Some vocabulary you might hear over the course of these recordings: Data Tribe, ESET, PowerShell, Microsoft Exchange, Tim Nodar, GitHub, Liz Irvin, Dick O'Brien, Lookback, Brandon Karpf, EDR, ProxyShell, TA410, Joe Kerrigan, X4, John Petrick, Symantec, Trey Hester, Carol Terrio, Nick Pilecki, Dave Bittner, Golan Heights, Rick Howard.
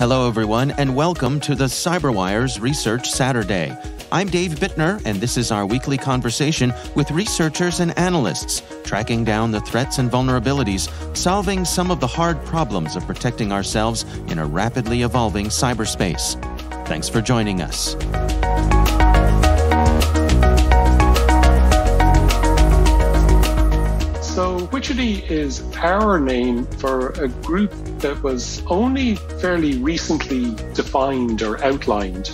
Hello, everyone, and welcome to the CyberWire's Research Saturday. I'm Dave Bittner, and this is our weekly conversation with researchers and analysts, tracking down the threats and vulnerabilities, solving some of the hard problems of protecting ourselves in a rapidly evolving cyberspace. Thanks for joining us. So Wichity is our name for a group that was only fairly recently defined or outlined.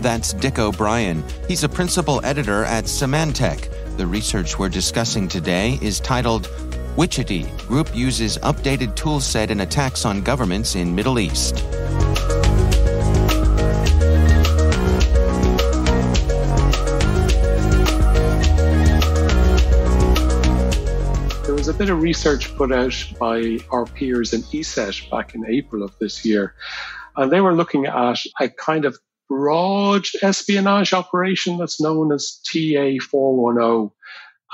That's Dick O'Brien. He's a principal editor at Symantec. The research we're discussing today is titled Wichity, Group Uses Updated Toolset in Attacks on Governments in Middle East. A bit of research put out by our peers in ESET back in April of this year. And they were looking at a kind of broad espionage operation that's known as TA410.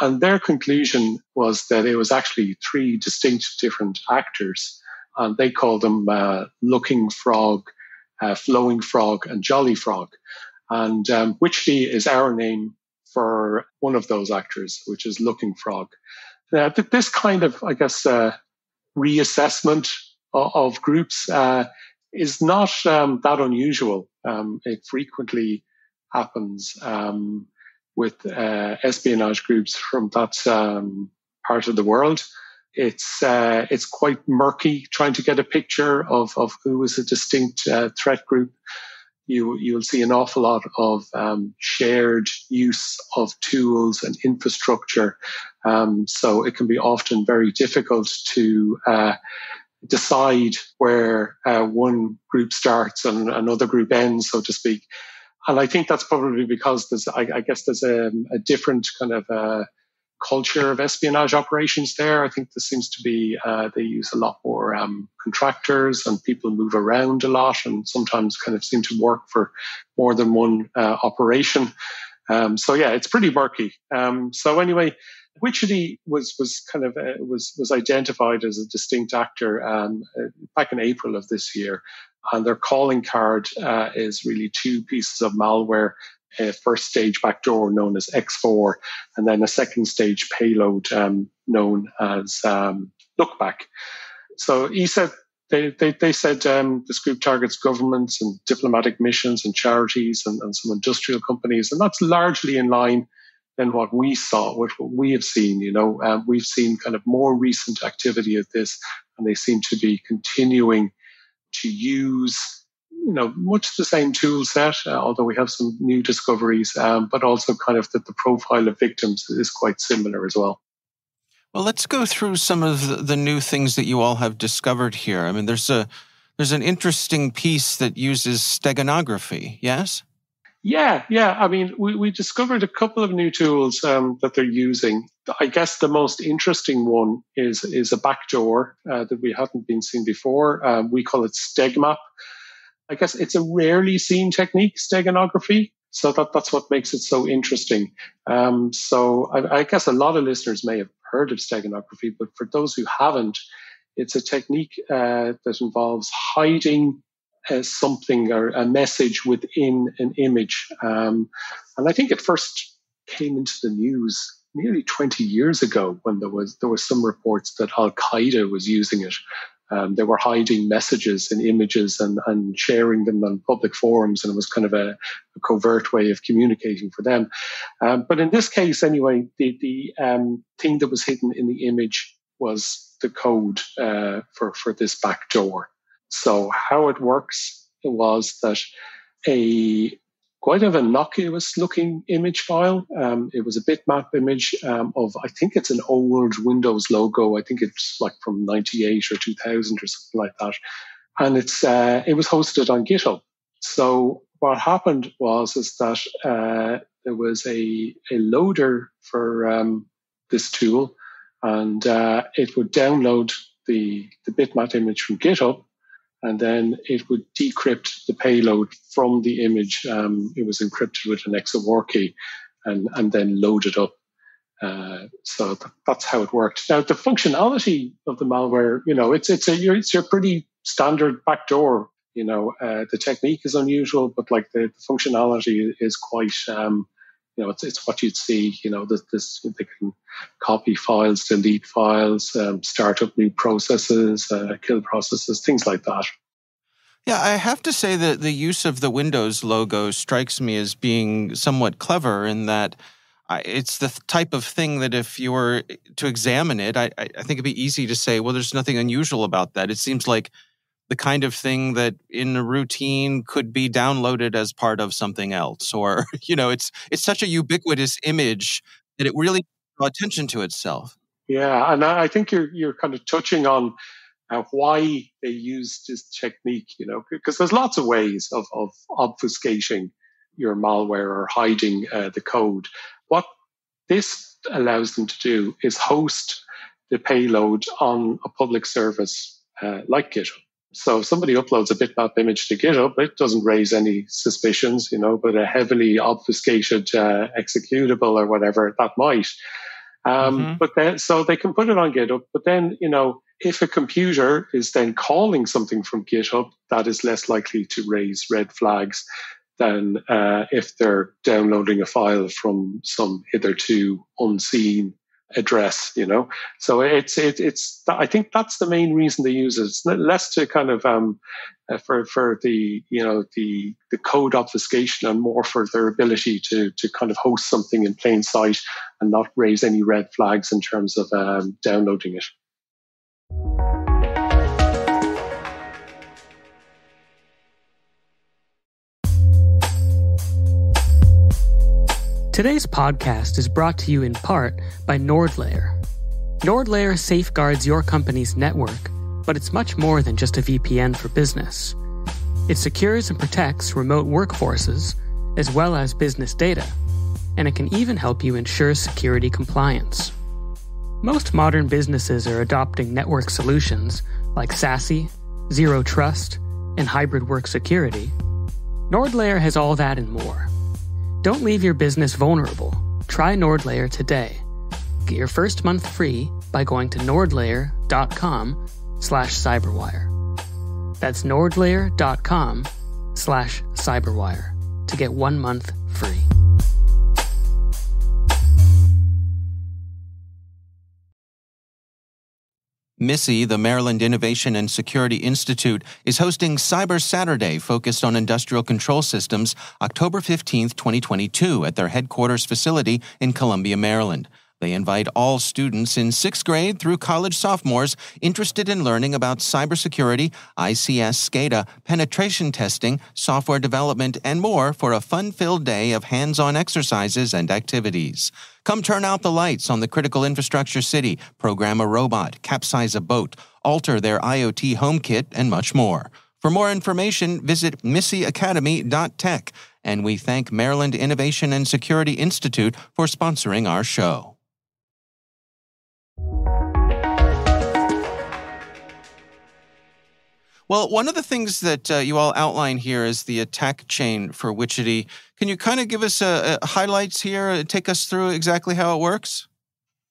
And their conclusion was that it was actually three distinct different actors. And they called them Looking Frog, Flowing Frog, and Jolly Frog. And Wichity is our name for one of those actors, which is Looking Frog. Now, this kind of, I guess, reassessment of groups is not that unusual. It frequently happens with espionage groups from that part of the world. It's quite murky trying to get a picture of who is a distinct threat group. You'll see an awful lot of shared use of tools and infrastructure. So it can be often very difficult to decide where one group starts and another group ends, so to speak. And I think that's probably because there's a different kind of culture of espionage operations there. I think there seems to be, they use a lot more contractors, and people move around a lot and sometimes kind of seem to work for more than one operation. So it's pretty murky. So anyway, Wichity was identified as a distinct actor back in April of this year. And their calling card is really two pieces of malware. A first stage backdoor known as X4, and then a second stage payload known as Lookback. So ESET, they said this group targets governments and diplomatic missions and charities and some industrial companies, and that's largely in line than what we saw, what we have seen. We've seen kind of more recent activity of this, and they seem to be continuing to use much the same tool set, although we have some new discoveries, but also kind of that the profile of victims is quite similar as well. Well, let's go through some of the new things that you all have discovered here. I mean, there's an interesting piece that uses steganography, yes? Yeah. I mean, we discovered a couple of new tools that they're using. I guess the most interesting one is a backdoor that we haven't been seen before. We call it Stegmap. I guess it's a rarely seen technique, steganography, so that's what makes it so interesting. So I guess a lot of listeners may have heard of steganography, but for those who haven't, it's a technique that involves hiding something or a message within an image. And I think it first came into the news nearly 20 years ago when there were some reports that Al-Qaeda was using it. They were hiding messages in images and sharing them on public forums, and it was kind of a covert way of communicating for them. But in this case, anyway, the thing that was hidden in the image was the code for this backdoor. So how it works was that a quite of innocuous-looking image file. It was a bitmap image of, I think it's an old Windows logo. I think it's like from 98 or 2000 or something like that. And it was hosted on GitHub. So what happened was that there was a loader for this tool, and it would download the bitmap image from GitHub. And then it would decrypt the payload from the image. It was encrypted with an X4 key and then load it up. So that's how it worked. Now, the functionality of the malware, you know, it's your pretty standard backdoor. You know, the technique is unusual, but like the functionality is quite, you know, it's what you'd see. You know, they can copy files, delete files, start up new processes, kill processes, things like that. Yeah, I have to say that the use of the Windows logo strikes me as being somewhat clever in that it's the type of thing that if you were to examine it, I think it'd be easy to say, well, there's nothing unusual about that. It seems like the kind of thing that in a routine could be downloaded as part of something else. Or, you know, it's such a ubiquitous image that it really draws attention to itself. Yeah, and I think you're kind of touching on why they used this technique, you know, because there's lots of ways of obfuscating your malware or hiding the code. What this allows them to do is host the payload on a public service like GitHub. So if somebody uploads a bitmap image to GitHub, it doesn't raise any suspicions, you know, but a heavily obfuscated executable or whatever, that might. But then, so they can put it on GitHub, but then, you know, if a computer is then calling something from GitHub, that is less likely to raise red flags than if they're downloading a file from some hitherto unseen address, you know. So it's I think that's the main reason they use it. It's less to kind of for the, you know, the code obfuscation, and more for their ability to kind of host something in plain sight and not raise any red flags in terms of downloading it. Today's podcast is brought to you in part by NordLayer. NordLayer safeguards your company's network, but it's much more than just a VPN for business. It secures and protects remote workforces, as well as business data, and it can even help you ensure security compliance. Most modern businesses are adopting network solutions like SASE, Zero Trust, and hybrid work security. NordLayer has all that and more. Don't leave your business vulnerable. Try NordLayer today. Get your first month free by going to nordlayer.com/cyberwire. That's nordlayer.com/cyberwire to get 1 month free. MISI, the Maryland Innovation and Security Institute, is hosting Cyber Saturday focused on industrial control systems October 15, 2022 at their headquarters facility in Columbia, Maryland. They invite all students in 6th grade through college sophomores interested in learning about cybersecurity, ICS, SCADA, penetration testing, software development, and more for a fun-filled day of hands-on exercises and activities. Come turn out the lights on the critical infrastructure city, program a robot, capsize a boat, alter their IoT home kit, and much more. For more information, visit misiacademy.tech. And we thank Maryland Innovation and Security Institute for sponsoring our show. Well, one of the things that you all outline here is the attack chain for Wichity. Can you kind of give us highlights here, take us through exactly how it works?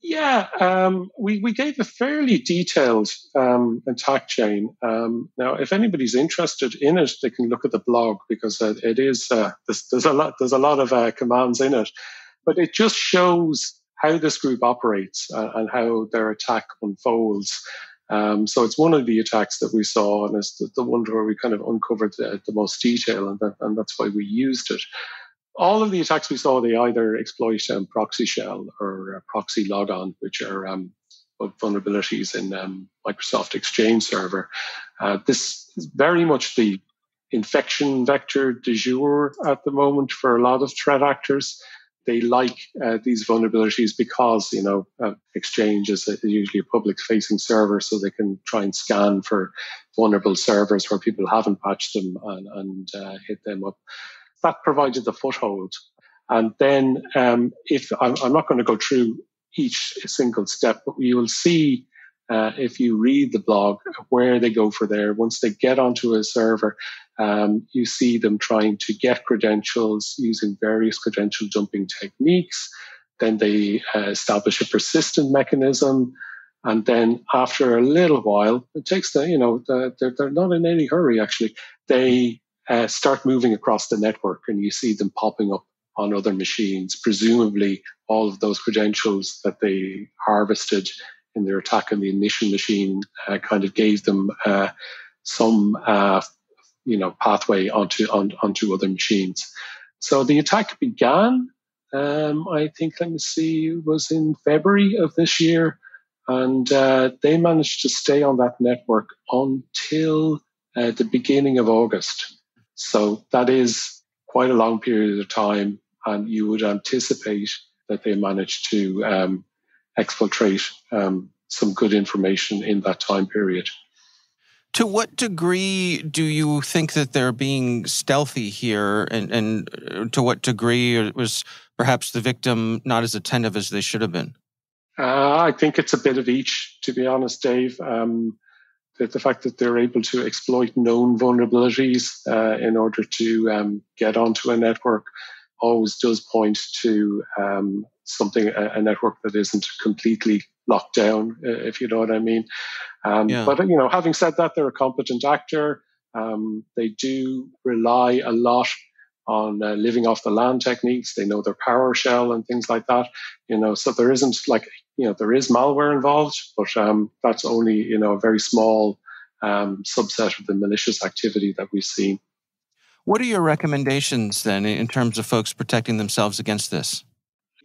Yeah, we gave a fairly detailed attack chain. Now, if anybody's interested in it, they can look at the blog because it is there's a lot of commands in it. But it just shows how this group operates and how their attack unfolds. So it's one of the attacks that we saw, and it's the one where we kind of uncovered the most detail, and that's why we used it. All of the attacks we saw, they either exploit ProxyShell or ProxyLogon, which are vulnerabilities in Microsoft Exchange server. This is very much the infection vector du jour at the moment for a lot of threat actors. They like these vulnerabilities because, you know, Exchange is usually a public-facing server, so they can try and scan for vulnerable servers where people haven't patched them and hit them up. That provided the foothold. And then if I'm not going to go through each single step, but you will see if you read the blog where they go for there. Once they get onto a server, you see them trying to get credentials using various credential dumping techniques. Then they establish a persistent mechanism. And then after a little while, it takes the, you know, they're not in any hurry, actually. They start moving across the network, and you see them popping up on other machines, presumably all of those credentials that they harvested in their attack on the initial machine kind of gave them some, you know, pathway onto other machines. So the attack began, I think, let me see, it was in February of this year. And they managed to stay on that network until the beginning of August. So that is quite a long period of time, and you would anticipate that they managed to exfiltrate some good information in that time period. To what degree do you think that they're being stealthy here, and to what degree was perhaps the victim not as attentive as they should have been? I think it's a bit of each, to be honest, Dave. The fact that they're able to exploit known vulnerabilities in order to get onto a network always does point to something, a network that isn't completely locked down, if you know what I mean. Yeah. But, you know, having said that, they're a competent actor. They do rely a lot on living off the land techniques. They know their PowerShell and things like that, you know, so there isn't like, you know, there is malware involved, but that's only, you know, a very small subset of the malicious activity that we've seen. What are your recommendations then in terms of folks protecting themselves against this?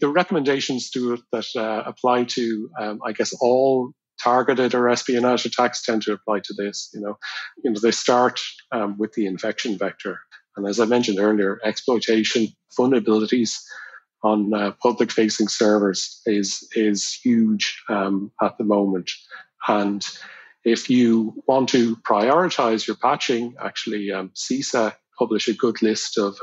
The recommendations to it that apply to, I guess, all targeted or espionage attacks tend to apply to this, you know. You know, they start with the infection vector. And as I mentioned earlier, exploitation, vulnerabilities on public-facing servers is huge at the moment. And if you want to prioritize your patching, actually, CISA publish a good list of,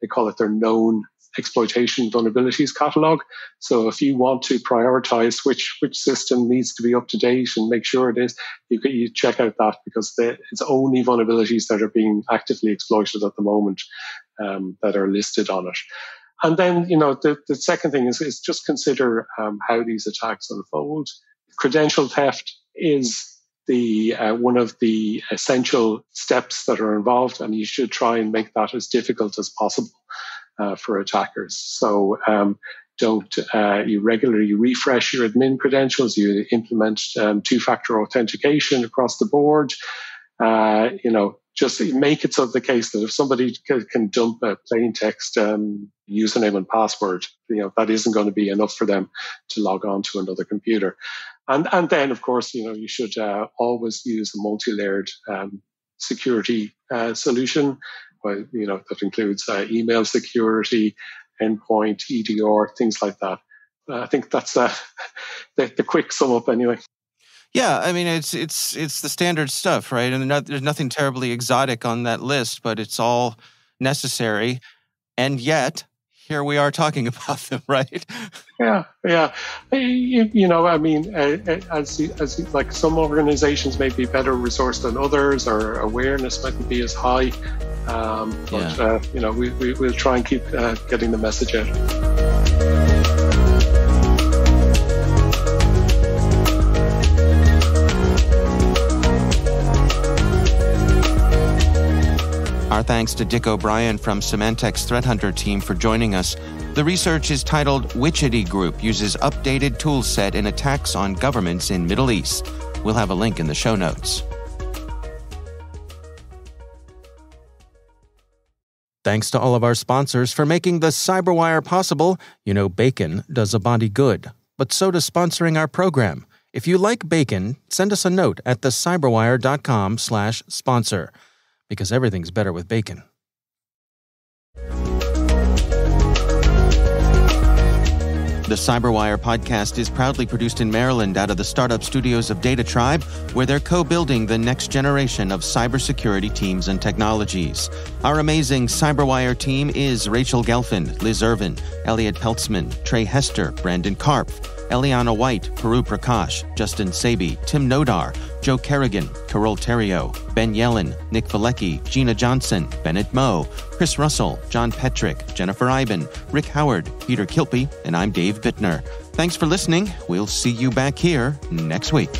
they call it their known exploitation vulnerabilities catalog. So if you want to prioritize which system needs to be up to date and make sure it is, you check out that, because it's only vulnerabilities that are being actively exploited at the moment that are listed on it. And then, you know, the second thing is just consider how these attacks unfold. Credential theft is the one of the essential steps that are involved, and you should try and make that as difficult as possible for attackers. So don't you regularly refresh your admin credentials, you implement two-factor authentication across the board, you know, just make it so the case that if somebody can dump a plain text username and password, you know, that isn't going to be enough for them to log on to another computer. And then, of course, you know, you should always use a multi-layered security solution. Well, you know, that includes email security, endpoint, EDR, things like that. I think that's the quick sum up anyway. Yeah, I mean, it's the standard stuff, right? And there's nothing terribly exotic on that list, but it's all necessary. And yet, here we are talking about them, right? Yeah, yeah. You know, I mean, as like some organizations may be better resourced than others, or awareness mightn't be as high. But, yeah. You know, we'll try and keep getting the message out. Our thanks to Dick O'Brien from Symantec's Threat Hunter team for joining us. The research is titled Wichity Group Uses Updated Toolset in Attacks on Governments in Middle East. We'll have a link in the show notes. Thanks to all of our sponsors for making the CyberWire possible. You know, bacon does a body good, but so does sponsoring our program. If you like bacon, send us a note at thecyberwire.com/sponsor. Because everything's better with bacon. The CyberWire podcast is proudly produced in Maryland out of the startup studios of Data Tribe, where they're co-building the next generation of cybersecurity teams and technologies. Our amazing CyberWire team is Rachel Gelfand, Liz Irvin, Elliot Peltzman, Trey Hester, Brandon Karpf, Eliana White, Peru Prakash, Justin Sabi, Tim Nodar, Joe Kerrigan, Carol Terrio, Ben Yellen, Nick Pilecki, Gina Johnson, Bennett Moe, Chris Russell, John Petrick, Jennifer Iben, Rick Howard, Peter Kilpie, and I'm Dave Bittner. Thanks for listening. We'll see you back here next week.